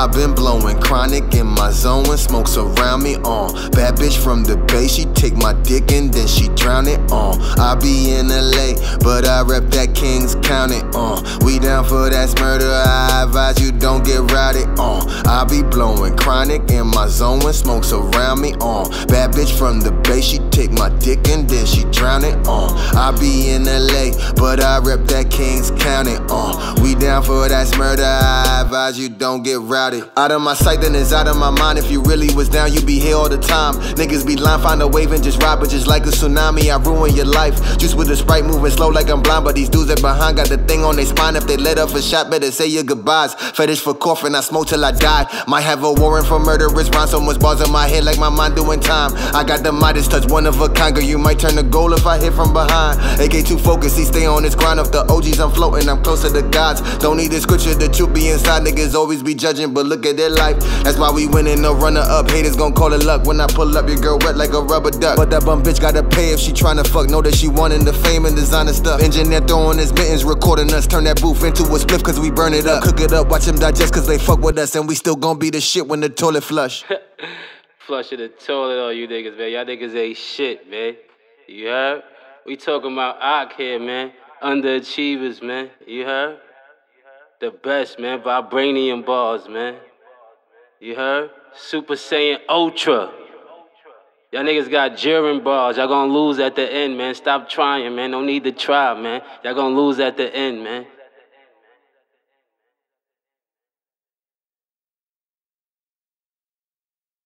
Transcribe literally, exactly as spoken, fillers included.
I've been blowing chronic in my zone and smoke's around me on. Uh. Bad bitch from the bay, she take my dick and then she drown it on. Uh. I be in L A, but I rep that Kings County on. Uh. We down for that murder, I advise you don't get routed on. Uh. I be blowing chronic in my zone and smoke's around me on. Uh. Bad bitch from the bay, she take my dick and then she drown it on. Uh. I be in L A, but I rep that Kings County on. Uh. We down for that murder, I advise you don't get routed. Out of my sight, then it's out of my mind. If you really was down, you'd be here all the time. Niggas be lying, find a wave and just rob it, just like a tsunami. I ruin your life. Juice with a Sprite, moving slow like I'm blind. But these dudes that behind got the thing on their spine. If they let up a shot, better say your goodbyes. Fetish for coughing, I smoke till I die. Might have a warrant for murderous rhyme. So much bars in my head, like my mind doing time. I got the Midas touch, one of a kind. Girl, you might turn to gold if I hit from behind. A K two focus, he stay on his grind. Off the O Gs, I'm floating, I'm close to the gods. Don't need the scripture, the truth be inside. Niggas always be judging, but look at their life. That's why we winning, no runner up. Haters gon' call it luck. When I pull up, your girl wet like a rubber duck. But that bum bitch gotta pay if she tryna fuck. Know that she wantin' the fame and designer stuff. Engineer throwing his mittens, recording us. Turn that booth into a spliff, cause we burn it up. Cook it up, watch them digest, cause they fuck with us. And we still gon' be the shit when the toilet flush. Flush in the toilet, all you niggas, man. Y'all niggas ain't shit, man. You heard? We talking about A K here, man. Underachievers, man. You heard? The best, man. Vibranium bars, man. You heard? Super Saiyan Ultra. Y'all niggas got Jiren bars. Y'all gonna lose at the end, man. Stop trying, man. No need to try, man. Y'all gonna lose at the end, man.